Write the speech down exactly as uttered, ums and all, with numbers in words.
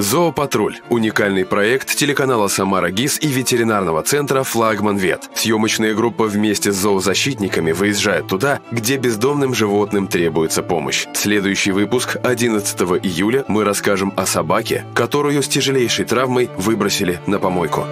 Зоопатруль – уникальный проект телеканала «Самара ГИС» и ветеринарного центра «Флагман Вет». Съемочная группа вместе с зоозащитниками выезжает туда, где бездомным животным требуется помощь. Следующий выпуск одиннадцатого июля мы расскажем о собаке, которую с тяжелейшей травмой выбросили на помойку.